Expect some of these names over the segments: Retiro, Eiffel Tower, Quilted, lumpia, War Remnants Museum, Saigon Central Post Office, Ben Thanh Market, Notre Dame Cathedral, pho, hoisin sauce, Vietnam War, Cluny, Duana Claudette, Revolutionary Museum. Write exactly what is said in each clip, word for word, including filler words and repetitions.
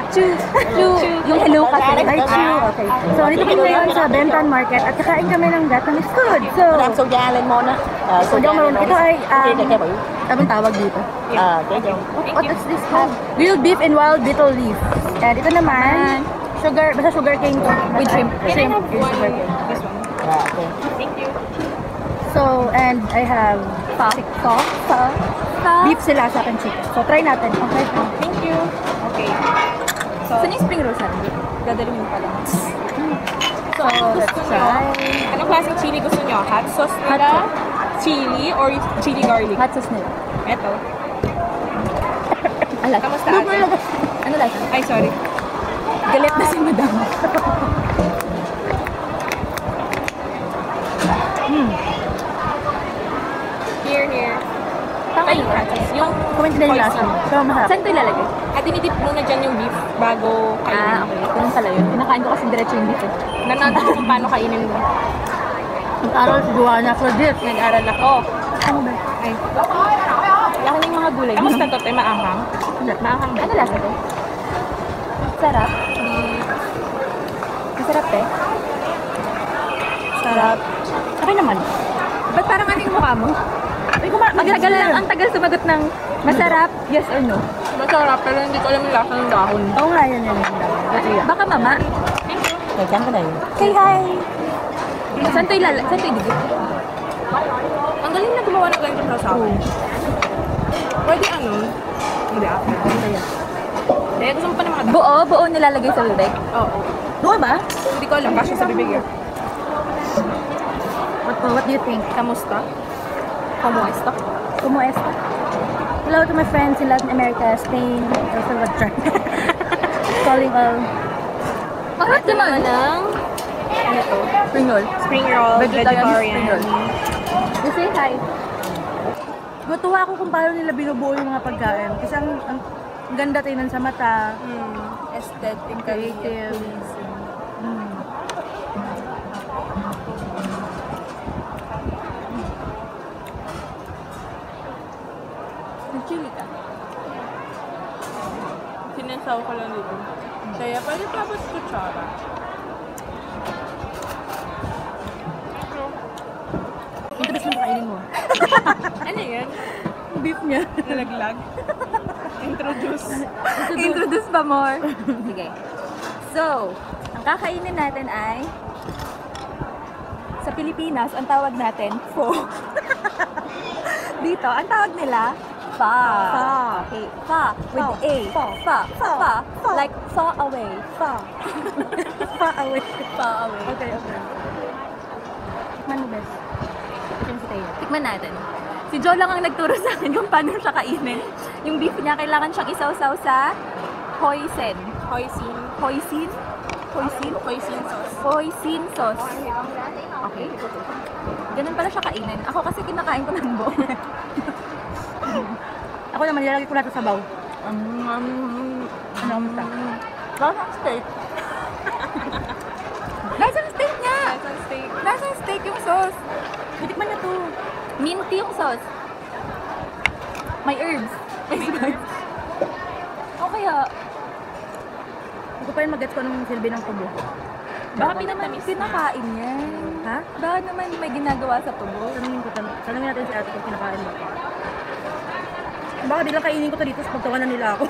Yeah, Chu. Chu. Yung hello kasi. Hi, Chu. Okay. So, dito kami ngayon sa Ben Thanh Market at kakain kami ng Vietnamese food. So, Madam Soja Lemon na. Soja Lemon. Ito ay, um, anong tawag dito? Ah, okay. What is this called? Grilled beef and wild beetle leaf. And ito naman, sugar, basta sugar cane with shrimp. Shrimp. This one. Yeah, okay. Thank you. So, and I have topic talk. Beef sila sa akin chicken. So, try natin. Okay? Thank you. Okay. So, saan yung spring rolls natin? Gadaluhin pa lang. So, let's try. Anong klaseng chili gusto nyo? Hot sauce nila? Chili or chili garlic? Hot sauce nila. Eto. Alas. Kamusta atin? Ano lasa? Ay, sorry. Galit na si madam. Here, here. Ay, yung comment din yung lasa mo. So, masarap. Saan ito ilalagay? At dinidip muna dyan yung beef bago kainin. Ah, okay. Ganun pala yun. Pinakain ko kasi diretso yung beef eh. Nanato kung paano kainin mo. Nag-aral si Duana Claudette. Nag-aral ako. Ano ba? Ay. Laki na yung mga gulay. Tapos na ito, tayo maanghang. Maanghang ba? Ano lasa ito? Sarap. Masarap eh. Sarap. Okay naman. Ba't parang ano yung mukha mo? Ang tagal lang, ang tagal sumagot ng masarap, yes or no? Masarap, pero hindi ko alam yung lasa ng dahon. Oo nga, yun yun yun. Baka mama. Thank you. Okay, saan ka na yun? Say hi! Saan ito'y lala? Saan ito'y digit? Ang galing na gumawa ng ganito sa akin. Pwede ano? Hindi ako. Kaya gusto mo pa ng mga dahon. Buo? Buo nilalagay sa bibig? Oo. Buo ba? Hindi ko alam, kasi sa bibig yun. What do you think? Kamusta? Como esta? Como esta? Hello to my friends in Latin America, Spain, or Salvador. Calling all. Parang naman ng... Ano to? Spring roll. Spring roll, vegetarian. You say hi. Matuwa ako kung paano nila binubuo yung mga pagkain. Kasi ang, ang ganda tingnan sa mata. Mm. Aesthetic, creative. Sinasaw ko lang dito. Kaya pwede tapos kutsara. Ito best lang pakainin mo. Ano yan? Beef niya. Nalaglag. Introduce. Introduce pa more. Sige. So, ang kakainin natin ay sa Pilipinas, ang tawag natin pho. Dito, ang tawag nila Fa. Fa. Okay. Fa. With fa. A. Fa. Fa. Fa. Fa. Fa. Like far away. Fa. Far away. Far away. Okay, okay. Tikman mo best. Tikman natin. Si Joe lang ang nagturo sa akin kung paano siya kainin. Yung beef niya, kailangan siyang isaw-saw sa hoisin. Hoisin. Hoisin? Hoisin? Hoisin sauce. Hoisin sauce. Okay. Ganun pala siya kainin. Ako kasi kinakain ko ng buo. Ako naman, nilalagay ko natin sa baw. Ano ang mata? Lasang steak. Lasang steak niya! Lasang steak. Lasang steak yung sauce. Bitikman na to. Minty yung sauce. May herbs. May herbs. O kaya... Hindi ko pa rin mag-gets ko anong silbi ng tubo. Baka naman pinakain niya. Ha? Baka naman may ginagawa sa tubo. Tanungin natin si ate kung pinakain mo. Baka bilang kainin ko ito dito, pagtawanan nila ako.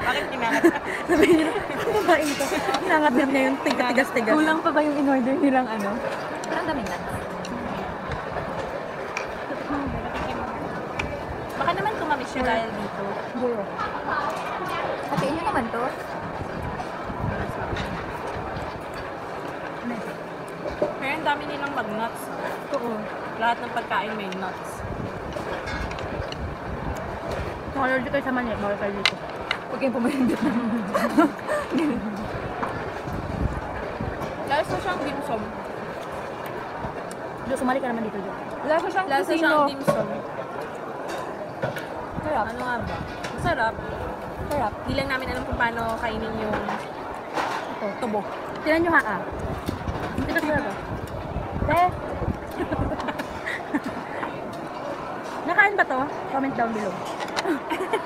Bakit inangat? Sabihin nila, ano ba ito? Inangat na niya yung tigas-tigas. Kulang pa ba yung in-order nilang ano? Parang dami na. Baka naman kumamis siya dahil dito. Buro. Okay, yun naman to. Kaya ang dami nilang mag-nuts. Oo. Lahat ng pagkain may nuts. Kung allergic kayo sa mani, bawal kayo dito. Huwag kayong pumayindit na. Lasa siyang dimsum. Diyo, sumali ka naman dito, Diyo. Lasa siyang dimsum. Sarap. Ano nga ba? Sarap. Sarap. Di lang namin alam kung paano kainin yung... Ito, tubo. Tinan nyo ha, ah. Hindi ka sarap ah. Eh! Nakain ba to? Comment down below.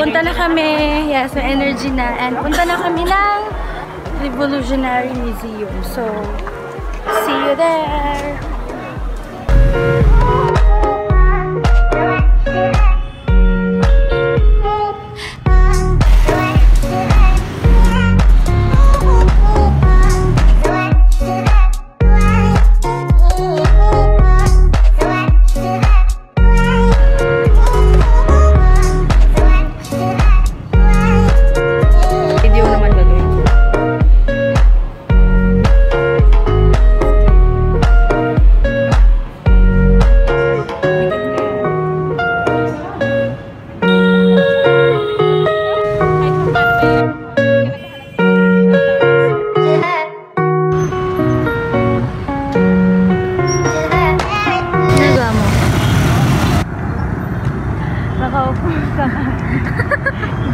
Punta na kami, yes, may energy na, and punta na kami ng Revolutionary Museum. So, see you there!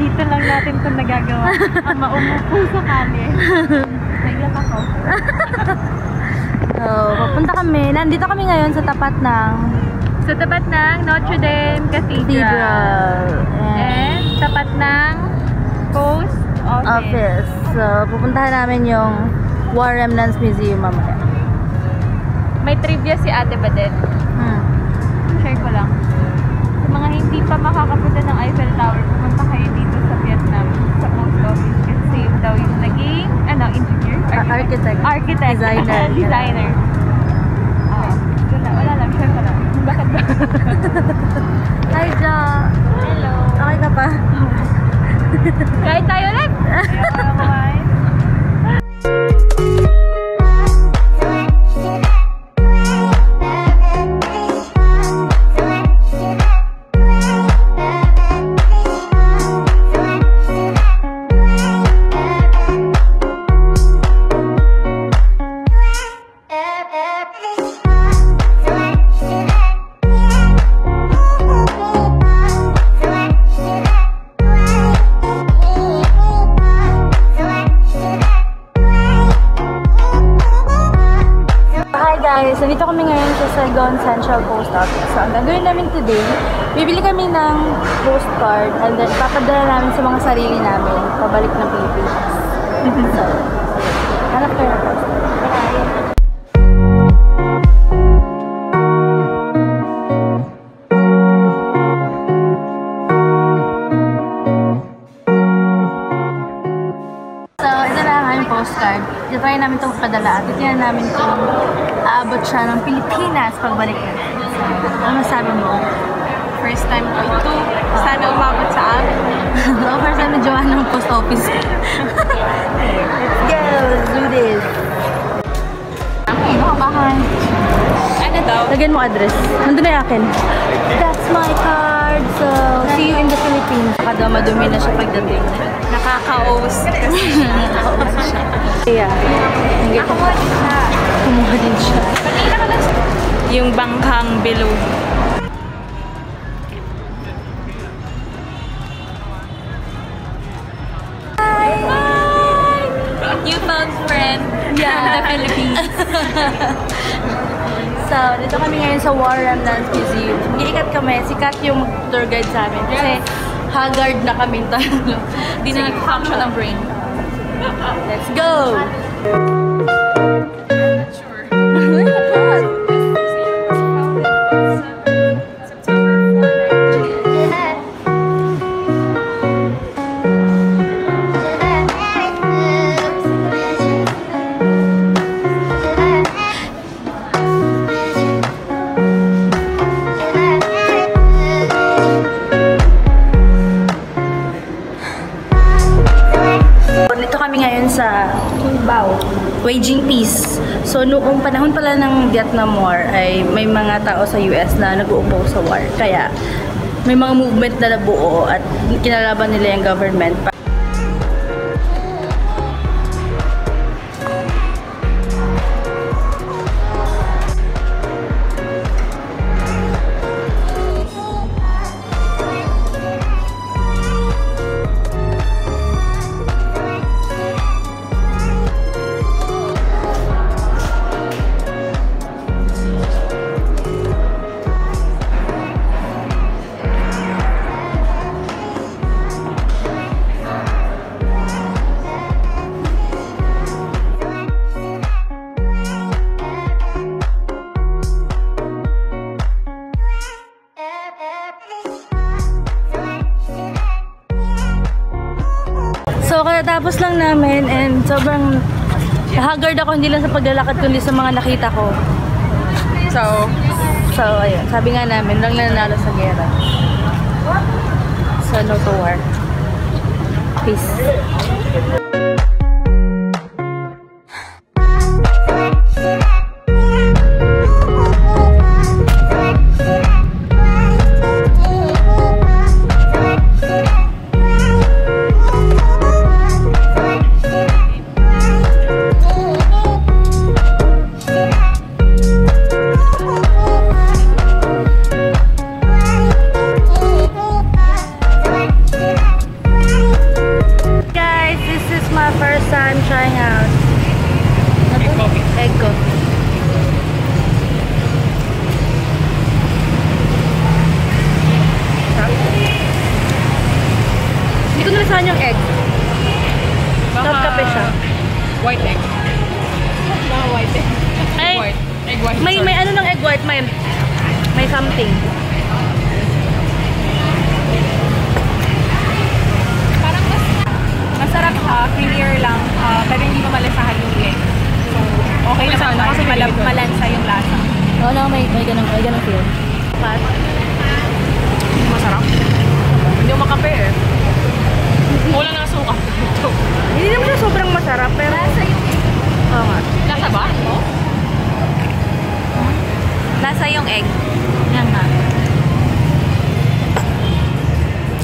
Dito lang natin ito nagagawa. Ang maumupo sa kami. Naglat ako. So, papunta kami. Nandito kami ngayon sa tapat ng... Sa tapat ng Notre Dame Cathedral. And tapat ng Post Office. Office. So, pupuntahan namin yung War Remnants Museum mamaya. May trivia si ate ba din? Hmm. Share ko lang. Mga hindi pa makakapunta ng Eiffel Tower, pumunta kayo dito sa Vietnam, sa post office. Kasi save daw yung naging, ano, engineer? Architect. Architect. Architect. Designer. Designer. Oo. Doon na. Wala lang. Share ko lang. Bakit ba? Hi, Jo. Hello. Okay ka pa? Kahit tayo lang. Ayaw, bye. So, dito kami ngayon sa Saigon Central Post Office. So, ang gagawin namin today, bibili kami ng postcard and then papadala namin sa mga sarili namin pabalik ng Pilipinas. So, hanap kayo na postcard. Bye! Postcard. Try namin itong padala at titinan namin kung aabot siya ng Pilipinas pagbalik na. Ano masabi mo? First time ko ito. Sana umabot sa amin. Oo, first time na jowa ng post office. Let's go! Let's do this! Okay, makabahan. Ano daw? Lagyan mo address. Nandun na yakin. That's my card! So, see you in the Philippines. Kada madumi na siya pagdating. Nakaka-os kasi siya. Nakaka-os siya. Yeah. Ako mo din siya. Kumuha din siya. Pagkita ka lang siya. Yung bangkang below. Hi! Bye! Newfound friend. Yeah. The Philippines. So, dito kami ngayon sa War Remnants Museum. Mag-iikat kami. Si Kat yung tour guide sa amin. Kasi haggard na kami talaga. Hindi na nag-function ang brain. Let's go! Wow. waging peace. So noong panahon pala ng Vietnam War ay may mga tao sa U S na nag-uupo sa war. Kaya may mga movement na nabuo at kinalaban nila yung government. So katatapos lang namin and sobrang haggard ako, hindi lang sa paglalakad kundi sa mga nakita ko. So, so ayun, sabi nga namin, lang nanalo sa gera. So no to war. Peace. Saan yung egg? Top kape siya. White egg. No, white egg. Ay, white. Egg white. May, may ano ng egg white? May, may something. Parang mas, masarap ha. Clear lang. Uh, pero hindi mo malasahan yung egg. So, okay na sana kasi mal malansa yung lasa. Oo, oh, no, may, may ganang, may ganang feel. But, hindi masarap. Hindi mo makape eh. Wala na suka. Hindi naman na sobrang masarap, pero... Lasa yung... Oo nga. Lasa ba? Oh? Lasa yung egg. Yan nga.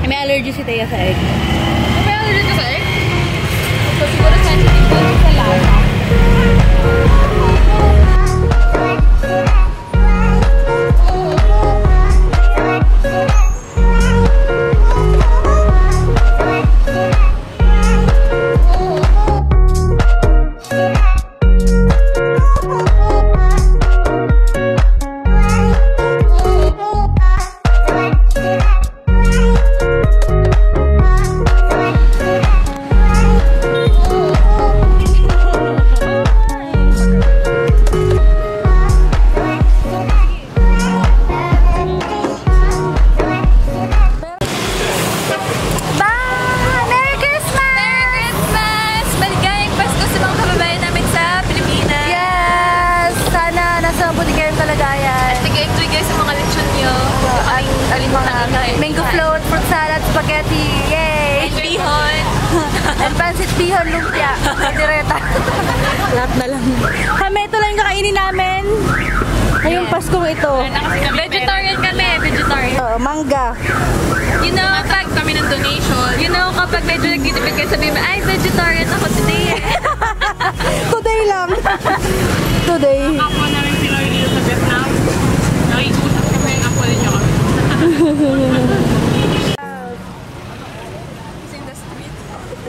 May allergy si Taya sa egg. May allergy ka sa egg? So, siguro sensitive ko sa lasa. Bihon, lumpia, katireta. Lahat na lang. Kami, ito lang kakainin namin. Ngayong Pasko ito. Vegetarian kami, vegetarian. Uh, mangga. You know, kapag kami ng donation, you know, kapag medyo nagtitipid kayo, sabihin mo, ay, vegetarian ako today. Today lang. Today.